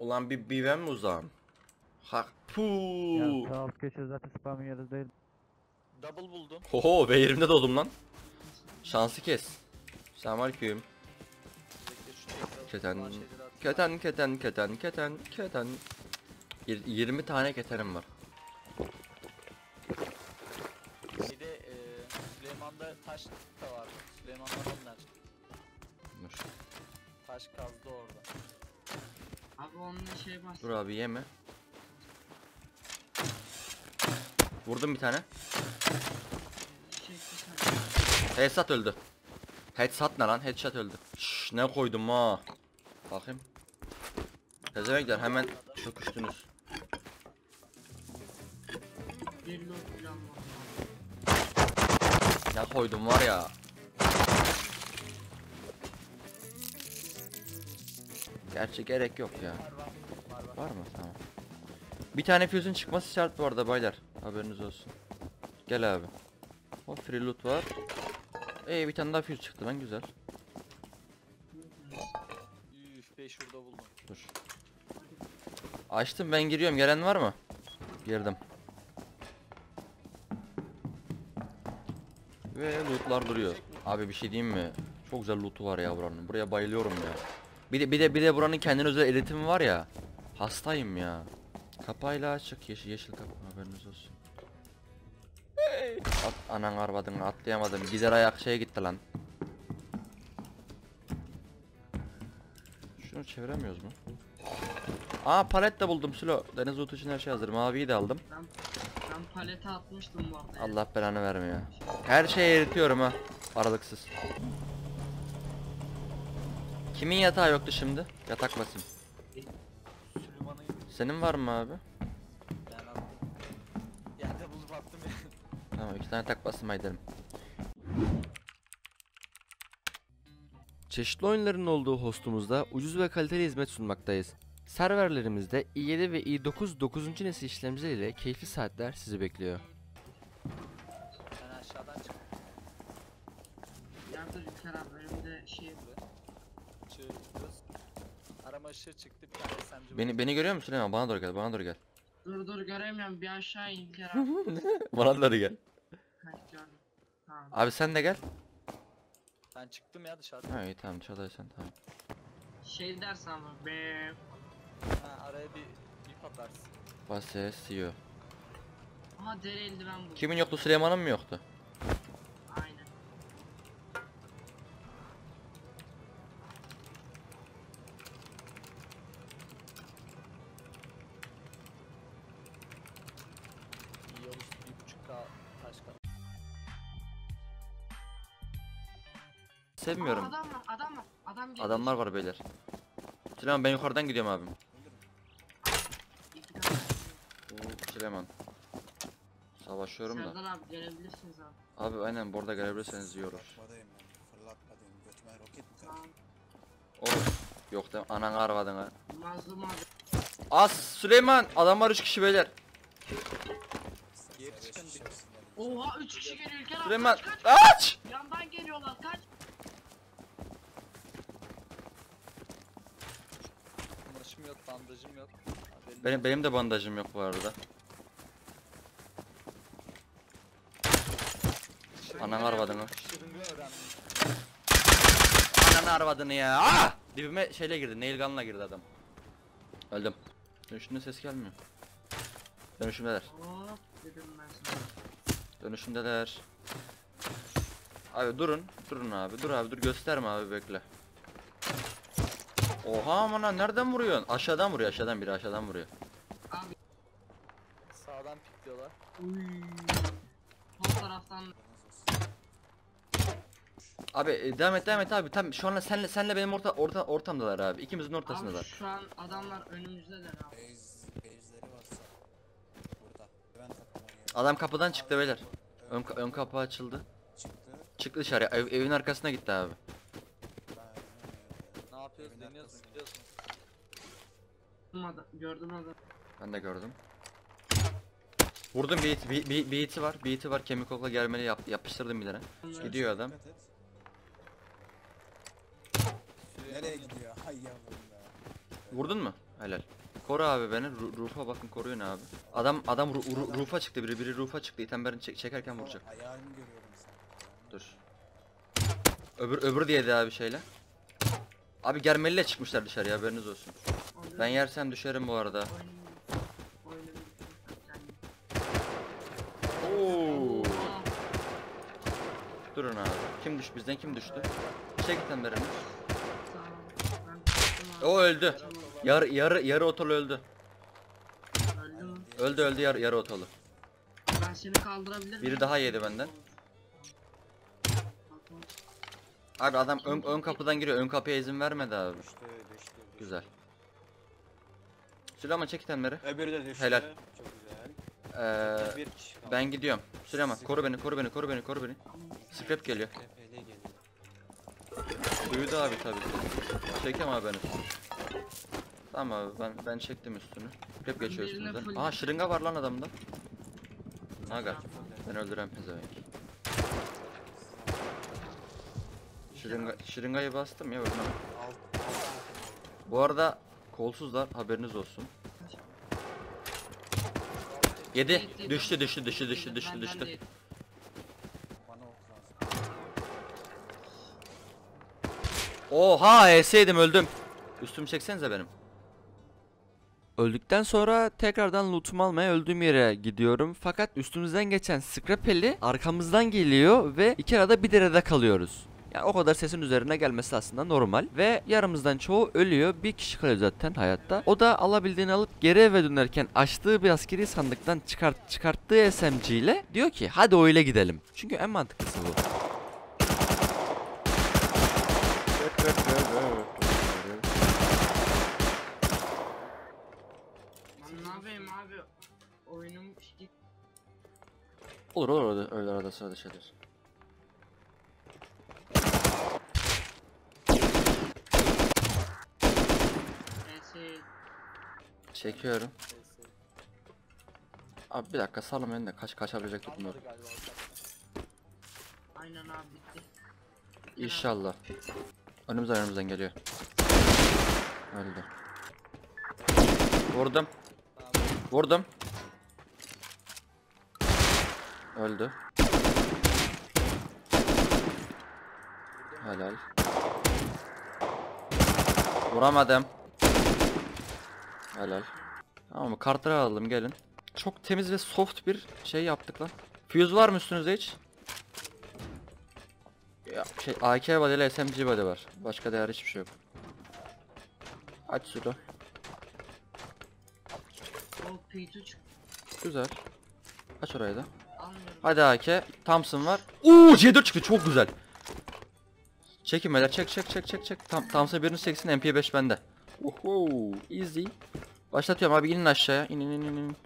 Ulan bir ben mi uzağım? Ha puuu. Sağ alt köşe zaten spam yeri değil. Double buldum. Hoho ve yerimde doldum lan. Şansı kes. Selamünaleyküm. Keten. 20 tane ketenim var. Bir de Süleyman'da taş da vardı. Süleyman'dan onlar. Taş kazdı orada. Abi onun şey bas. Dur abi yeme. Vurdum bir tane. Headshot öldü. Headshot ne lan? Headshot öldü. Şşş, ne koydum ha? Bakayım. Tezemekler hemen çöküştünüz. Ne koydum var ya. Gerçi gerek yok ya. Var mı? Tamam. Bir tane füzün çıkması şart bu arada baylar. Haberiniz olsun. Gel abi. O free loot var. Bir tane daha füz çıktı lan, güzel. Üf, 5 şurada buldum. Dur. Açtım ben, giriyorum. Gelen var mı? Girdim. Ve lootlar duruyor. Abi bir şey diyeyim mi? Çok güzel lootu var ya buranın. Buraya bayılıyorum ya. Bir de buranın kendine özel eritimi var ya. Hastayım ya. Kapayla açık, yeşil kapı, haberiniz olsun. At anan arvadını, atlayamadım. Gider ayak şeye gitti lan. Şunu çeviremiyoruz mu? Aa, palet de buldum Sülo. Deniz otu için her şey hazır. Maviyi de aldım. Ben palete atmıştım bu arada. Allah belanı vermiyor. Her şeyi eritiyorum ha. Aralıksız. Kimin yatağı yoktu şimdi? Yatak basın. Senin var mı abi? Ben aldım. Yerde bulup attım ya. Tamam, 2 tane taklasıma gidelim. Çeşitli oyunların olduğu hostumuzda ucuz ve kaliteli hizmet sunmaktayız. Serverlerimizde i7 ve i9 9. nesil işlemciler ile keyifli saatler sizi bekliyor. Ben aşağıdan çıkıyorum. Yardım yukarı şey çığırıyoruz. Arama ışığı çıktı, bir tane SMG. Beni görüyor musun Süleyman? Bana doğru gel, bana doğru gel. Dur göremiyorum, bir aşağı in Kerem. Bana doğru gel. Tamam. Abi sen de gel. Ben çıktım ya dışarıda. Ha iyi, tamam dışarıdaysan tamam. Şey dersen ama be. Ha, araya bir patlarsın. Bases diyor. Aha, deri eldiven buldum. Kimin yoktu, Süleyman'ın mı yoktu? Aynen. Sevmiyorum. Aa, adamlar var beyler. Süleyman ben yukarıdan gidiyorum abim. Süleyman. Savaşıyorum Serdar da. Abi gelebilirsiniz abi. Abi aynen, burada gelebilirseniz iyi olur. Yok da anan arvadın ha. Mazlum abi. Az Süleyman, adamlar 3 kişi beyler. Oha, 3 kişi geliyor Ülker abi. Süleyman kaç. Yandan geliyorlar, kaç. Yok, bandajım yok. Benim de bandajım yok bu arada. Ananı arvadını. Ananı arvadını ya. Ah! Dibime şeyle girdi. Nail gun'la girdi adam. Öldüm. Dönüşümde ses gelmiyor. Dönüşümdeler. Dönüşümdeler. Abi durun abi. Dur abi, dur gösterme abi, bekle. Oha aman, nereden vuruyorsun? Aşağıdan vuruyor, aşağıdan biri aşağıdan vuruyor. Abi. Sağdan pikliyorlar. Sol taraftan. Abi devam et abi. Tam şu anda senle benim ortamdalar abi. İkimizin ortasındalar. Abi şu an adamlar önümüzdeler abi. Beyzleri varsa burada. Adam kapıdan çıktı beyler. Ön kapı açıldı. Çıktı dışarı. Evin arkasına gitti abi. Deniyorsun, gördüm adam. Ben de gördüm. Vurdum, bir iti var. Bir iti var. Kemikokla germeli yapıştırdım bir tane. Gidiyor adam. Nereye gidiyor? Hay yavrum ya. Vurdun mu? Helal. Koru abi beni. Rufa bakın, koruyun abi. Adam Rufa çıktı, biri Rufa çıktı. İtemberini çekerken vuracak. Dur. Öbür diye de abi şeyle. Abi germeliyle çıkmışlar dışarıya, haberiniz olsun. Ben yersem düşerim bu arada. Oo. Durun abi. Kim düştü bizden, kim düştü? Çek itemberini. O öldü. Yarı otolu öldü. Öldü yarı otolu. Ben seni kaldırabilirim. Biri daha yedi benden. Abi adam ön kapıdan giriyor. Ön kapıya izin vermedi abi. Düştü. Güzel. Süleyman çek itemleri. Öbürü de düştü. Helal. Çok güzel. Ben gidiyorum. Süleyman koru beni. Scrap geliyor. Duydu abi tabii. Çekem abi beni. Tamam abi ben çektim üstünü. Hep geçiyor üstümüzden. Aha şırınga var lan adamda. Aga ben öldüren pezevenk. Şırıngayı bastım ya. Bu arada kolsuzlar, haberiniz olsun. 7 düştü. Oha eseydim öldüm. Üstümü çeksenize benim. Öldükten sonra tekrardan lootumu almaya öldüğüm yere gidiyorum. Fakat üstümüzden geçen Scrapel'i arkamızdan geliyor ve iki arada bir derede kalıyoruz. Yani o kadar sesin üzerine gelmesi aslında normal. Ve yarımızdan çoğu ölüyor. Bir kişi kalıyor zaten hayatta. O da alabildiğini alıp geri eve dönerken açtığı bir askeri sandıktan çıkarttığı SMG ile diyor ki hadi o ile gidelim. Çünkü en mantıklısı bu. Abi oyunum git. Olur öyle arada sırada şeyler. Çekiyorum. Abi bir dakika salım ben de kaçabilecek durumdayım. Aynen abi bitti. İnşallah. Önümüzden geliyor. Öldü. Vurdum. Öldü. Helal. Vuramadım. Helal. Tamam mı? Kartları alalım gelin. Çok temiz ve soft bir şey yaptık lan. Fuse var mı üstünüzde hiç? Ya şey AK body ile SMG body var. Başka değer hiçbir şey yok. Aç şunu. Güzel. Aç orayı da. Hadi AK. Thompson var. Uuu C4 çıktı, çok güzel. Çekin beyler, çek. Thompson birini çeksin, MP5 bende. Oho easy. Başlatıyorum abi, inin aşağıya. İnin.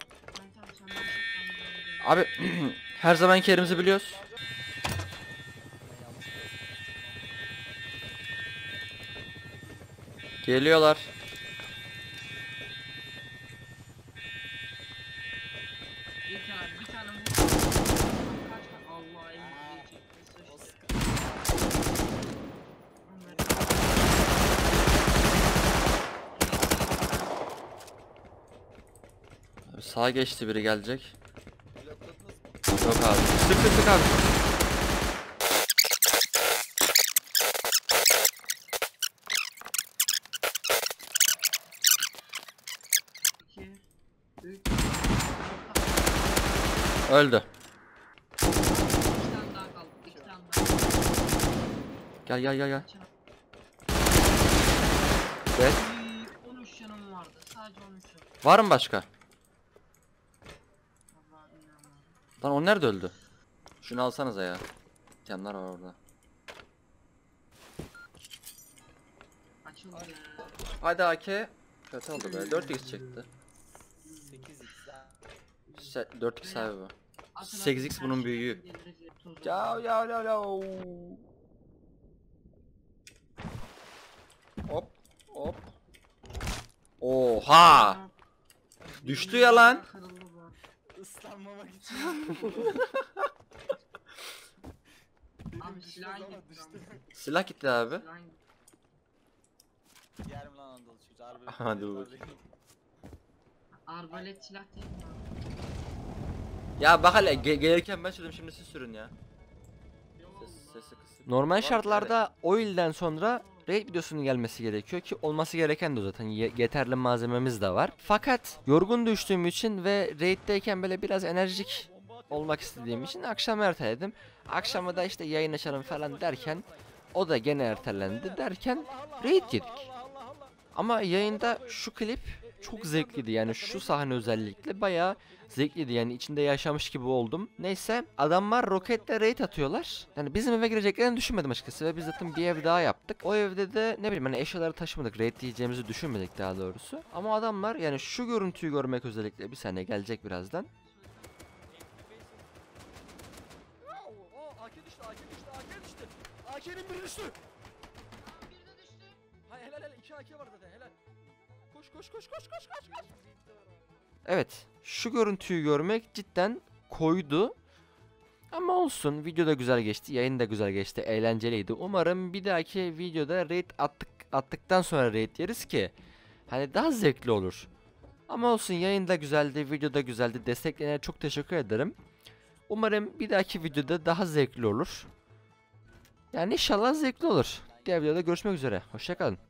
Abi her zamanki yerimizi biliyoruz. Geliyorlar. Sağa geçti, biri gelecek. Yok abi. Sık abi. Öldü. Gel. Evet. 13 yanım vardı. Sadece 13. Var mı başka? Lan o nerede öldü? Şunu alsanıza ya. Canlar var orada. Hadi AK. Kötü oldu be. 4x çekti. 4x abi bu. 8x bunun büyüğü. Ya. Hop. Oha! Düştü ya lan. Islanmamak için. Abi silah gitti abi. Yerim lan Anadolu çocuğu. Hadi bakalım. Arbalet silah değil mi? Ya bak hele gelirken ben söyledim, şimdi siz sürün ya. Sesi kısık. Normal şartlarda o ilden sonra RAID videosunun gelmesi gerekiyor ki olması gereken de o zaten, yeterli malzememiz de var. Fakat yorgun düştüğüm için ve RAID'deyken böyle biraz enerjik olmak istediğim için akşam erteledim. Akşamı da işte yayın açalım falan derken o da gene ertelendi derken RAID yedik. Ama yayında şu klip çok zevkliydi, yani şu sahne özellikle bayağı zevkliydi, yani içinde yaşamış gibi oldum. Neyse, adamlar roketle raid atıyorlar. Yani bizim eve gireceklerini düşünmedim açıkçası ve biz zaten bir ev daha yaptık. O evde de ne bileyim hani eşyaları taşımadık, raid diyeceğimizi düşünmedik daha doğrusu. Ama adamlar yani şu görüntüyü görmek özellikle, bir saniye gelecek birazdan. AK'nin biri düştü. Hayır, helal helal, 2 AK var zaten, helal. Koş. Evet, şu görüntüyü görmek cidden koydu. Ama olsun, video da güzel geçti, yayın da güzel geçti, eğlenceliydi. Umarım bir dahaki videoda raid attıktan sonra raid yeriz ki hani daha zevkli olur. Ama olsun, yayın da güzeldi, video da güzeldi. Destekleyenlere çok teşekkür ederim. Umarım bir dahaki videoda daha zevkli olur. Yani inşallah zevkli olur. Diğer videoda görüşmek üzere. Hoşça kalın.